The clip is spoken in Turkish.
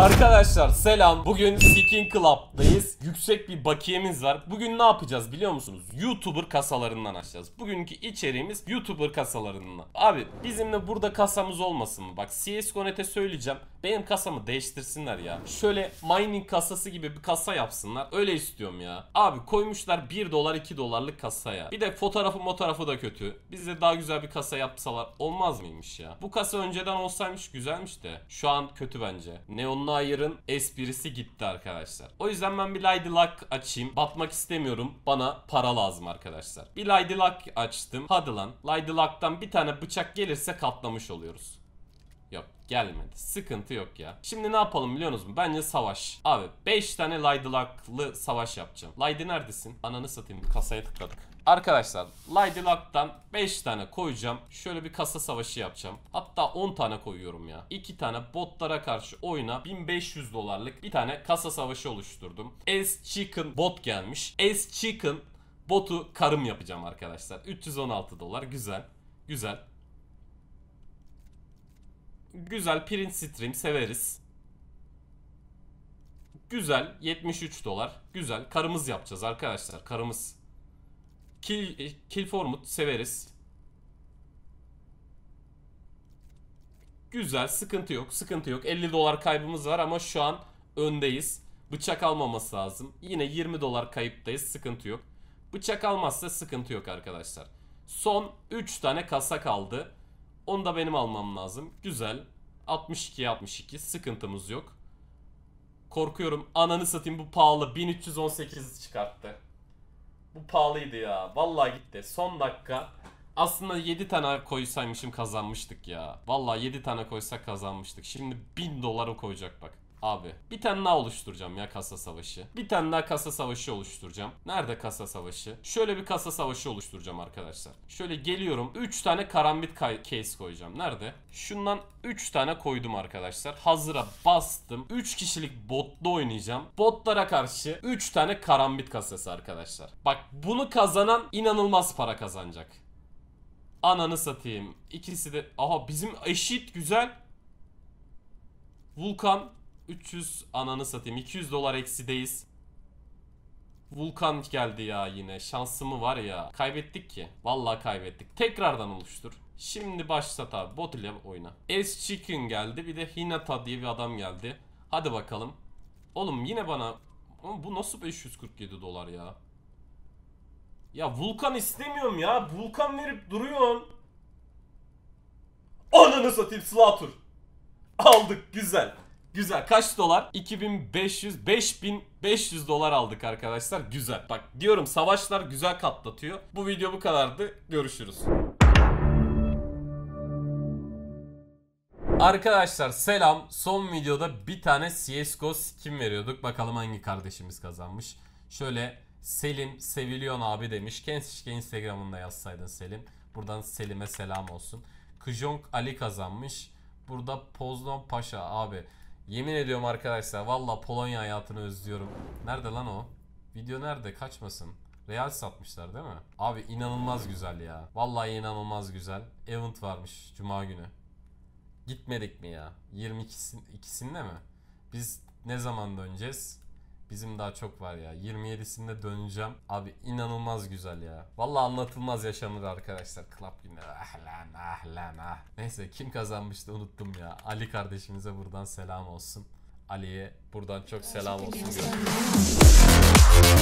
Arkadaşlar selam. Bugün Skin Club'dayız. Yüksek bir bakiyemiz var. Bugün ne yapacağız biliyor musunuz? YouTuber kasalarından açacağız. Bugünkü içeriğimiz YouTuber kasalarından. Abi bizimle burada kasamız olmasın mı? Bak CSGO'nete söyleyeceğim. Benim kasamı değiştirsinler ya. Şöyle mining kasası gibi bir kasa yapsınlar. Öyle istiyorum ya. Abi koymuşlar 1 dolar 2 dolarlık kasaya. Bir de fotoğrafı da kötü. Bizde daha güzel bir kasa yapsalar olmaz mıymış ya? Bu kasa önceden olsaymış güzelmiş de. Şu an kötü bence. Neon Nair'ın esprisi gitti arkadaşlar. O yüzden ben bir Lightlock açayım. Batmak istemiyorum. Bana para lazım arkadaşlar. Bir Lightlock açtım. Hadi lan. Lightlock'tan bir tane bıçak gelirse katlamış oluyoruz. Yok gelmedi. Sıkıntı yok ya. Şimdi ne yapalım biliyorsunuz mu? Bence savaş. Abi 5 tane Lightlock'lı savaş yapacağım. Lightlock neredesin? Ananı satayım. Kasaya tıkladık. Arkadaşlar Lightlock'tan 5 tane koyacağım. Şöyle bir kasa savaşı yapacağım. Hatta 10 tane koyuyorum ya. 2 tane botlara karşı oyuna 1500 dolarlık bir tane kasa savaşı oluşturdum. Ace Chicken bot gelmiş. Ace Chicken botu karım yapacağım arkadaşlar. 316 dolar. Güzel. Güzel. Güzel. Pristream severiz. Güzel. 73 dolar. Güzel. Karımız yapacağız arkadaşlar. Karımız. Kill formut severiz. Güzel, sıkıntı yok, sıkıntı yok. 50 dolar kaybımız var ama şu an öndeyiz. Bıçak almaması lazım. Yine 20 dolar kayıptayız, sıkıntı yok. Bıçak almazsa sıkıntı yok arkadaşlar. Son 3 tane kasa kaldı. Onu da benim almam lazım. Güzel. 62'ye 62 sıkıntımız yok. Korkuyorum, ananı satayım bu pahalı. 1318 çıkarttı. Bu pahalıydı ya. Vallahi gitti. Son dakika. Aslında 7 tane koysaymışım kazanmıştık ya. Vallahi 7 tane koysak kazanmıştık. Şimdi 1000 dolara koyacak bak. Abi. Bir tane daha oluşturacağım ya kasa savaşı. Bir tane daha kasa savaşı oluşturacağım. Nerede kasa savaşı? Şöyle bir kasa savaşı oluşturacağım arkadaşlar. Şöyle geliyorum. 3 tane karambit case koyacağım. Nerede? Şundan 3 tane koydum arkadaşlar. Hazıra bastım. 3 kişilik botla oynayacağım. Botlara karşı 3 tane karambit kasası arkadaşlar. Bak bunu kazanan inanılmaz para kazanacak. Ananı satayım. İkisi de... Aha bizim eşit güzel. Vulkan... 300 ananı satayım. 200 dolar eksideyiz. Vulkan geldi ya yine. Şansımı var ya. Kaybettik ki. Vallahi kaybettik. Tekrardan oluştur. Şimdi başlat abi. Bot ile oyna. Ace Chicken geldi. Bir de Hinata diye bir adam geldi. Hadi bakalım. Oğlum yine bana... Bu nasıl 547 dolar ya? Ya Vulkan istemiyorum ya. Vulkan verip duruyorsun. Ananı satayım. Slatur. Aldık. Güzel. Güzel. Kaç dolar? 5500 dolar aldık arkadaşlar. Güzel. Bak diyorum savaşlar güzel katlatıyor. Bu video bu kadardı. Görüşürüz. Arkadaşlar selam. Son videoda bir tane CSGO skin veriyorduk. Bakalım hangi kardeşimiz kazanmış. Şöyle Selim Sevilyon abi demiş. Keşke Instagram'ında yazsaydın Selim. Buradan Selim'e selam olsun. Kijong Ali kazanmış. Burada Poznan Paşa abi. Yemin ediyorum arkadaşlar valla Polonya hayatını özlüyorum. Nerede lan o? Video nerede? Kaçmasın. Real satmışlar değil mi? Abi inanılmaz güzel ya. Vallahi inanılmaz güzel. Event varmış cuma günü. Gitmedik mi ya? 22'sinde mi? Biz ne zaman döneceğiz? Bizim daha çok var ya. 27'sinde döneceğim. Abi inanılmaz güzel ya. Vallahi anlatılmaz yaşanır arkadaşlar. Club günleri. Ah lan ah lan ah. Neyse kim kazanmıştı unuttum ya. Ali kardeşimize buradan selam olsun. Ali'ye buradan çok selam olsun.